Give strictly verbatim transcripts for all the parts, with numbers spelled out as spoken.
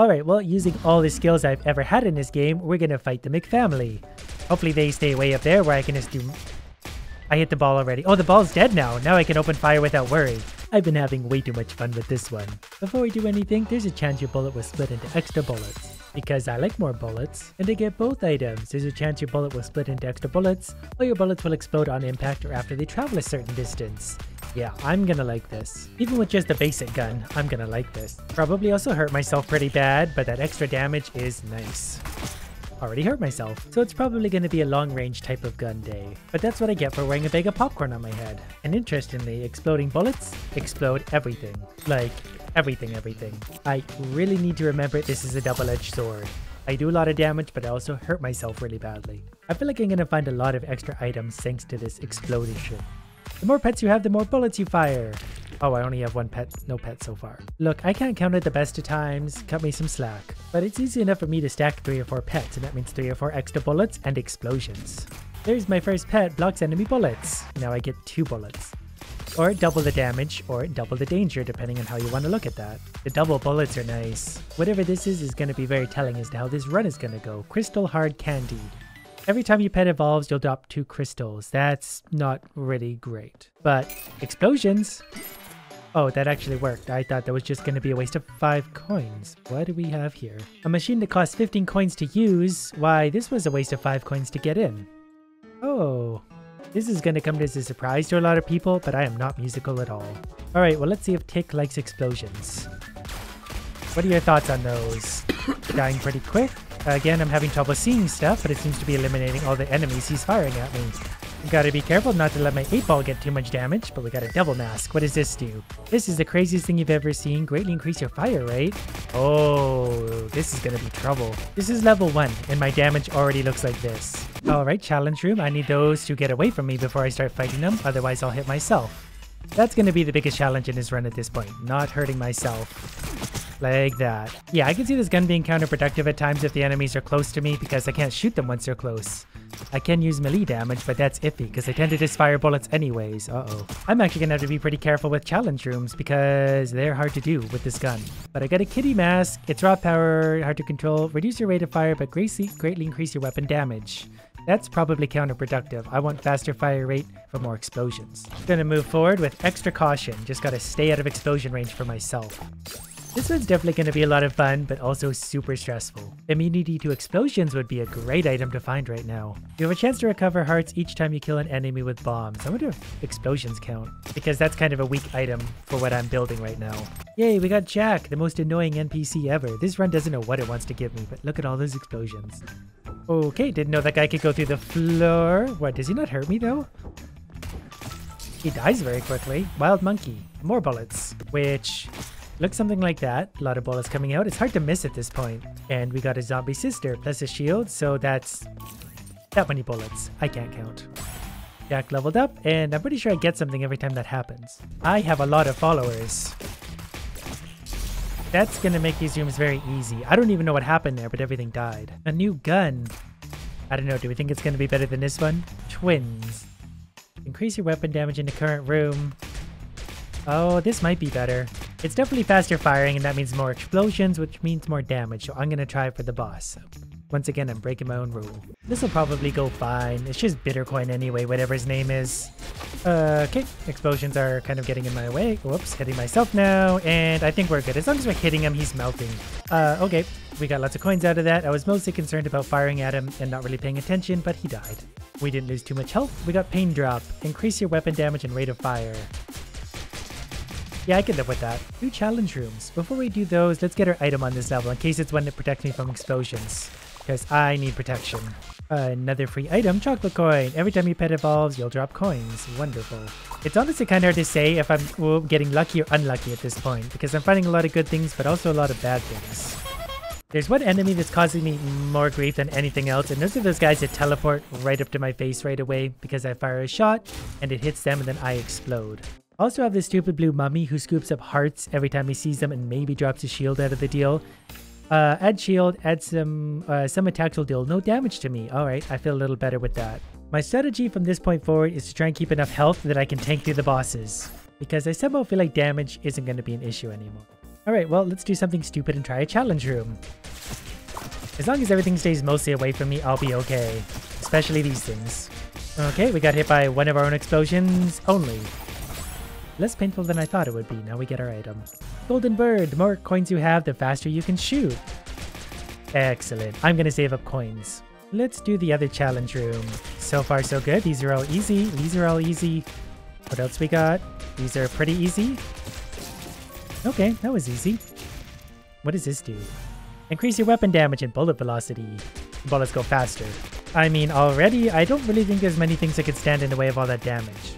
Alright, well, using all the skills I've ever had in this game, we're gonna fight the McFamily. Hopefully they stay way up there where I can just do... I hit the ball already. Oh, the ball's dead now. Now I can open fire without worry. I've been having way too much fun with this one. Before we do anything, there's a chance your bullet will split into extra bullets. Because I like more bullets, and to get both items, there's a chance your bullet will split into extra bullets, or your bullets will explode on impact or after they travel a certain distance. Yeah, I'm gonna like this. Even with just a basic gun, I'm gonna like this. Probably also hurt myself pretty bad, but that extra damage is nice. Already hurt myself, so it's probably going to be a long-range type of gun day. But that's what I get for wearing a bag of popcorn on my head. And interestingly, exploding bullets explode everything. Like, everything, everything. I really need to remember this is a double-edged sword. I do a lot of damage, but I also hurt myself really badly. I feel like I'm going to find a lot of extra items thanks to this exploding shit. The more pets you have, the more bullets you fire. Oh, I only have one pet. No pet so far. Look, I can't count at the best of times. Cut me some slack. But it's easy enough for me to stack three or four pets, and that means three or four extra bullets and explosions. There's my first pet, blocks enemy bullets. Now I get two bullets. Or double the damage, or double the danger, depending on how you want to look at that. The double bullets are nice. Whatever this is is going to be very telling as to how this run is going to go. Crystal Hard Candy. Every time your pet evolves, you'll drop two crystals. That's not really great. But explosions... Oh, that actually worked. I thought that was just going to be a waste of five coins. What do we have here? A machine that costs fifteen coins to use? Why, this was a waste of five coins to get in. Oh, this is going to come as a surprise to a lot of people, but I am not musical at all. All right, well, let's see if Tick likes explosions. What are your thoughts on those? Dying pretty quick. Again, I'm having trouble seeing stuff, but it seems to be eliminating all the enemies he's firing at me. Gotta be careful not to let my eight ball get too much damage, but we got a double mask. What does this do? This is the craziest thing you've ever seen. Greatly increase your fire rate. Oh, this is gonna be trouble. This is level one, and my damage already looks like this. Alright, challenge room. I need those to get away from me before I start fighting them, otherwise I'll hit myself. That's gonna be the biggest challenge in this run at this point, not hurting myself. Like that. Yeah, I can see this gun being counterproductive at times if the enemies are close to me because I can't shoot them once they're close. I can use melee damage, but that's iffy because I tend to just fire bullets anyways. Uh-oh. I'm actually gonna have to be pretty careful with challenge rooms because they're hard to do with this gun. But I got a kitty mask. It's raw power, hard to control, reduce your rate of fire, but greatly increase your weapon damage. That's probably counterproductive. I want faster fire rate for more explosions. Gonna move forward with extra caution. Just gotta stay out of explosion range for myself. This one's definitely going to be a lot of fun, but also super stressful. Immunity to explosions would be a great item to find right now. You have a chance to recover hearts each time you kill an enemy with bombs. I wonder if explosions count, because that's kind of a weak item for what I'm building right now. Yay, we got Jack, the most annoying N P C ever. This run doesn't know what it wants to give me, but look at all those explosions. Okay, didn't know that guy could go through the floor. What, does he not hurt me though? He dies very quickly. Wild monkey. More bullets, which... looks something like that. A lot of bullets coming out. It's hard to miss at this point. And we got a zombie sister plus a shield, so that's that many bullets. I can't count. Jack leveled up, and I'm pretty sure I get something every time that happens. I have a lot of followers. That's gonna make these rooms very easy. I don't even know what happened there, but everything died. A new gun. I don't know, do we think it's gonna be better than this one? Twins. Increase your weapon damage in the current room. Oh, this might be better. It's definitely faster firing, and that means more explosions, which means more damage, so I'm gonna try for the boss. Once again, I'm breaking my own rule. This'll probably go fine. It's just Bittercoin anyway, whatever his name is. Uh, okay, explosions are kind of getting in my way. Whoops, hitting myself now, and I think we're good. As long as we're hitting him, he's melting. Uh, okay, we got lots of coins out of that. I was mostly concerned about firing at him and not really paying attention, but he died. We didn't lose too much health. We got Pain Drop. Increase your weapon damage and rate of fire. Yeah, I can live with that. Two challenge rooms. Before we do those, let's get our item on this level in case it's one that protects me from explosions. Because I need protection. Another free item, chocolate coin. Every time your pet evolves, you'll drop coins. Wonderful. It's honestly kind of hard to say if I'm well, getting lucky or unlucky at this point. Because I'm finding a lot of good things, but also a lot of bad things. There's one enemy that's causing me more grief than anything else, and those are those guys that teleport right up to my face right away because I fire a shot and it hits them and then I explode. Also have this stupid blue mummy who scoops up hearts every time he sees them and maybe drops a shield out of the deal. Uh, add shield, add some, uh, some attacks will deal no damage to me. Alright, I feel a little better with that. My strategy from this point forward is to try and keep enough health that I can tank through the bosses. Because I somehow feel like damage isn't going to be an issue anymore. Alright, well, let's do something stupid and try a challenge room. As long as everything stays mostly away from me, I'll be okay. Especially these things. Okay, we got hit by one of our own explosions only. Less painful than I thought it would be. Now we get our item. Golden bird. The more coins you have, the faster you can shoot. Excellent. I'm gonna save up coins. Let's do the other challenge room. So far so good. These are all easy. These are all easy. What else we got? These are pretty easy. Okay, that was easy. What does this do? Increase your weapon damage and bullet velocity. Bullets go faster. I mean, already, I don't really think there's many things that could stand in the way of all that damage.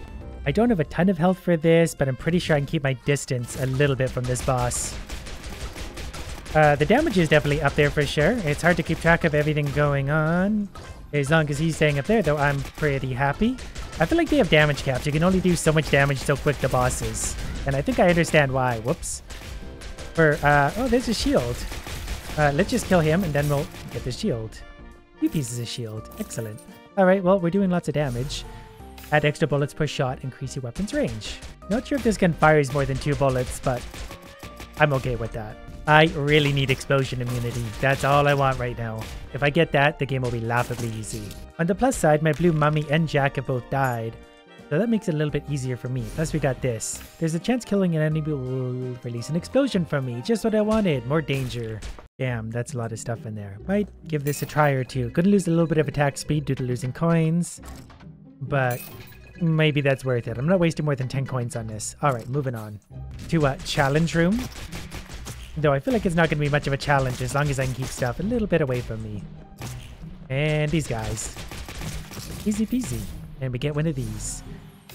I don't have a ton of health for this, but I'm pretty sure I can keep my distance a little bit from this boss. Uh, the damage is definitely up there for sure. It's hard to keep track of everything going on. As long as he's staying up there, though, I'm pretty happy. I feel like they have damage caps. You can only do so much damage so quick to bosses. And I think I understand why. Whoops. For, uh, oh, there's a shield. Uh, let's just kill him, and then we'll get the shield. Two pieces of shield. Excellent. Alright, well, we're doing lots of damage. Add extra bullets per shot. Increase your weapon's range. Not sure if this gun fires more than two bullets, but I'm okay with that. I really need explosion immunity. That's all I want right now. If I get that, the game will be laughably easy. On the plus side, my blue mummy and Jack have both died. So that makes it a little bit easier for me. Plus, we got this. There's a chance killing an enemy will release an explosion from me. Just what I wanted. More danger. Damn, that's a lot of stuff in there. Might give this a try or two. Gonna lose a little bit of attack speed due to losing coins. But maybe that's worth it. I'm not wasting more than ten coins on this. Alright, moving on to a challenge room. Though I feel like it's not going to be much of a challenge as long as I can keep stuff a little bit away from me. And these guys. Easy peasy. And we get one of these.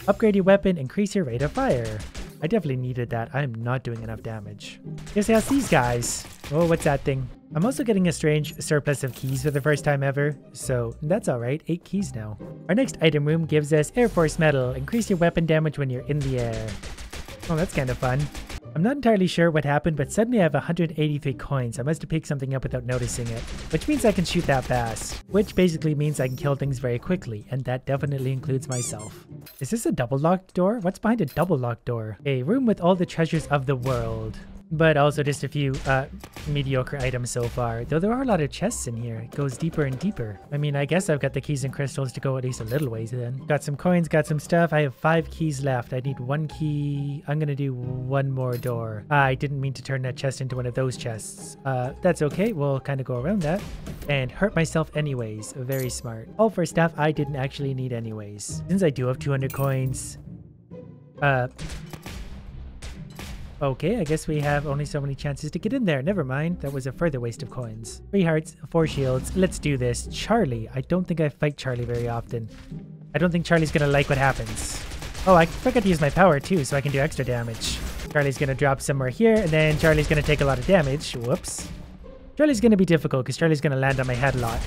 Upgrade your weapon, increase your rate of fire. I definitely needed that. I'm not doing enough damage. Just ask these guys. Oh, what's that thing? I'm also getting a strange surplus of keys for the first time ever, so that's alright, eight keys now. Our next item room gives us Air Force Medal. Increase your weapon damage when you're in the air. Oh, that's kind of fun. I'm not entirely sure what happened, but suddenly I have one hundred eighty-three coins. I must have picked something up without noticing it, which means I can shoot that fast. Which basically means I can kill things very quickly, and that definitely includes myself. Is this a double locked door? What's behind a double locked door? A room with all the treasures of the world. But also just a few uh, mediocre items so far. Though there are a lot of chests in here. It goes deeper and deeper. I mean, I guess I've got the keys and crystals to go at least a little ways then. Got some coins, got some stuff. I have five keys left. I need one key. I'm gonna do one more door. I didn't mean to turn that chest into one of those chests. Uh, that's okay. We'll kind of go around that. And hurt myself anyways. Very smart. All for stuff I didn't actually need anyways. Since I do have two hundred coins. Uh... Okay, I guess we have only so many chances to get in there. Never mind. That was a further waste of coins. Three hearts, four shields. Let's do this. Charlie. I don't think I fight Charlie very often. I don't think Charlie's gonna like what happens. Oh, I forgot to use my power too, so I can do extra damage. Charlie's gonna drop somewhere here, and then Charlie's gonna take a lot of damage. Whoops. Charlie's gonna be difficult, because Charlie's gonna land on my head a lot.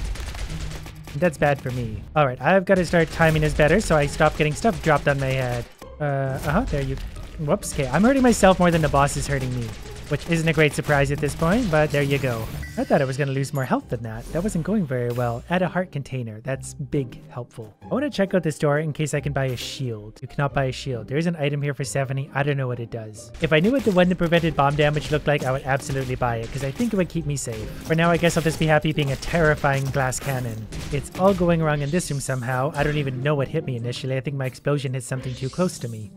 That's bad for me. Alright, I've got to start timing this better, so I stop getting stuff dropped on my head. Uh, uh-huh, there you go. Whoops, okay, I'm hurting myself more than the boss is hurting me. Which isn't a great surprise at this point, but there you go. I thought I was gonna lose more health than that. That wasn't going very well. Add a heart container. That's big helpful. I wanna check out this door in case I can buy a shield. You cannot buy a shield. There is an item here for seventy. I don't know what it does. If I knew what the one that prevented bomb damage looked like, I would absolutely buy it, because I think it would keep me safe. For now, I guess I'll just be happy being a terrifying glass cannon. It's all going wrong in this room somehow. I don't even know what hit me initially. I think my explosion hit something too close to me.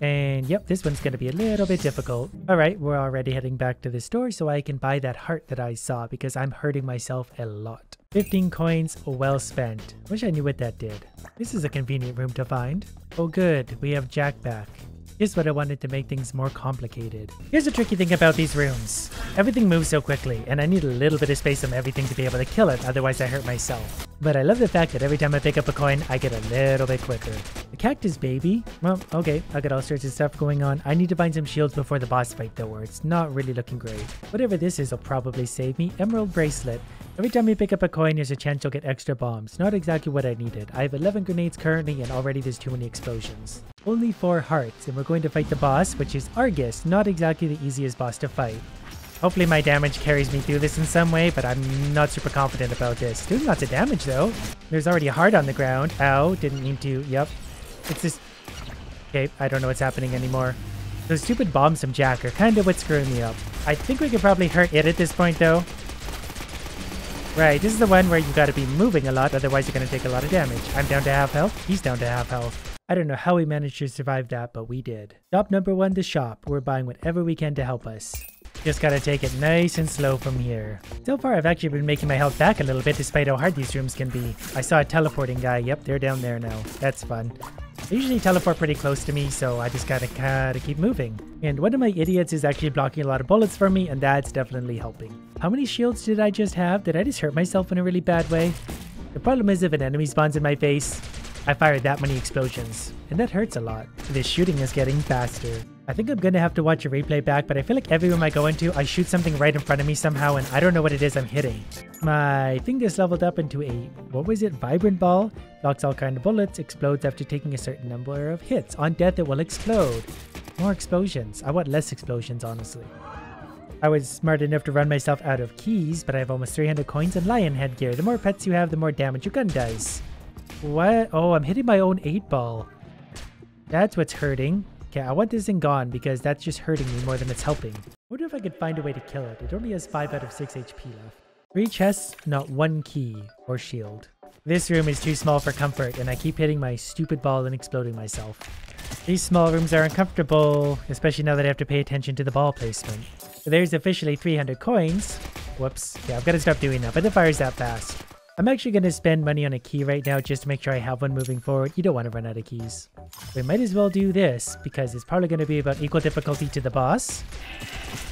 And yep, this one's going to be a little bit difficult. All right, we're already heading back to the store so I can buy that heart that I saw because I'm hurting myself a lot. fifteen coins, well spent. Wish I knew what that did. This is a convenient room to find. Oh good, we have Jack back. Here's what I wanted to make things more complicated. Here's the tricky thing about these rooms. Everything moves so quickly, and I need a little bit of space on everything to be able to kill it, otherwise I hurt myself. But I love the fact that every time I pick up a coin, I get a little bit quicker. The cactus baby? Well, okay, I got all sorts of stuff going on. I need to find some shields before the boss fight though, or it's not really looking great. Whatever this is will probably save me. Emerald bracelet. Every time you pick up a coin, there's a chance you'll get extra bombs. Not exactly what I needed. I have eleven grenades currently, and already there's too many explosions. Only four hearts, and we're going to fight the boss, which is Argus, not exactly the easiest boss to fight. Hopefully my damage carries me through this in some way, but I'm not super confident about this. Doing lots of damage though. There's already a heart on the ground. Ow, didn't mean to. Yep. It's just... Okay, I don't know what's happening anymore. Those stupid bombs from Jack are kind of what's screwing me up. I think we could probably hurt it at this point, though. Right, this is the one where you gotta be moving a lot, otherwise you're gonna take a lot of damage. I'm down to half health, he's down to half health. I don't know how we managed to survive that, but we did. Job number one, the shop. We're buying whatever we can to help us. Just gotta take it nice and slow from here. So far, I've actually been making my health back a little bit despite how hard these rooms can be. I saw a teleporting guy. Yep, they're down there now. That's fun. They usually teleport pretty close to me, so I just gotta kinda keep moving. And one of my idiots is actually blocking a lot of bullets for me, and that's definitely helping. How many shields did I just have? Did I just hurt myself in a really bad way? The problem is if an enemy spawns in my face, I fired that many explosions, and that hurts a lot. This shooting is getting faster. I think I'm gonna have to watch a replay back, but I feel like every room I go into, I shoot something right in front of me somehow, and I don't know what it is I'm hitting. My thing just leveled up into a, what was it, vibrant ball? Blocks all kinds of bullets, explodes after taking a certain number of hits. On death, it will explode. More explosions. I want less explosions, honestly. I was smart enough to run myself out of keys, but I have almost three hundred coins and lion headgear. The more pets you have, the more damage your gun does. What? Oh, I'm hitting my own eight ball. That's what's hurting. Okay, I want this thing gone because that's just hurting me more than it's helping. I wonder if I could find a way to kill it. It only has five out of six H P left. Three chests, not one key or shield. This room is too small for comfort, and I keep hitting my stupid ball and exploding myself. These small rooms are uncomfortable, especially now that I have to pay attention to the ball placement. So there's officially three hundred coins. Whoops. Yeah, I've got to stop doing that, but the fire's that fast. I'm actually going to spend money on a key right now just to make sure I have one moving forward. You don't want to run out of keys. We might as well do this because it's probably going to be about equal difficulty to the boss.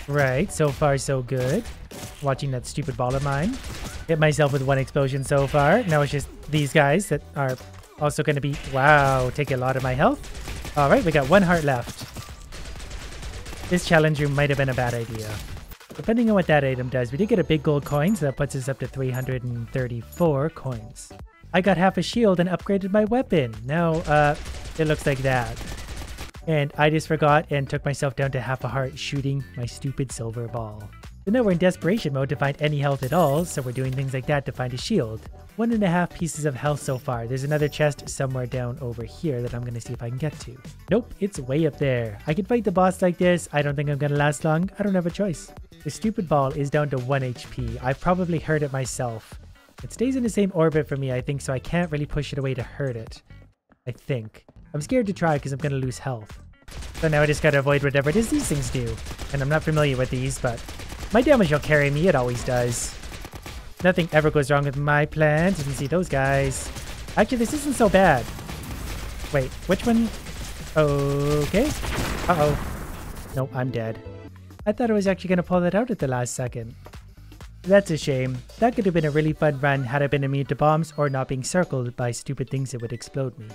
Right, so far so good. Watching that stupid ball of mine. Hit myself with one explosion so far. Now it's just these guys that are also going to be... Wow, take a lot of my health. Alright, we got one heart left. This challenge room might have been a bad idea. Depending on what that item does, we did get a big gold coin, so that puts us up to three hundred thirty-four coins. I got half a shield and upgraded my weapon. Now, uh, it looks like that. And I just forgot and took myself down to half a heart shooting my stupid silver ball. So now we're in desperation mode to find any health at all, so we're doing things like that to find a shield. One and a half pieces of health so far. There's another chest somewhere down over here that I'm going to see if I can get to. Nope, it's way up there. I can fight the boss like this. I don't think I'm going to last long. I don't have a choice. The stupid ball is down to one H P. I probably hurt it myself. It stays in the same orbit for me, I think, so I can't really push it away to hurt it. I think. I'm scared to try because I'm going to lose health. So now I just got to avoid whatever it is these things do. And I'm not familiar with these, but my damage will carry me. It always does. Nothing ever goes wrong with my plans. You can see those guys. Actually, this isn't so bad. Wait, which one? Okay. Uh-oh. Nope, I'm dead. I thought I was actually going to pull that out at the last second. That's a shame. That could have been a really fun run had I been immune to bombs or not being circled by stupid things that would explode me.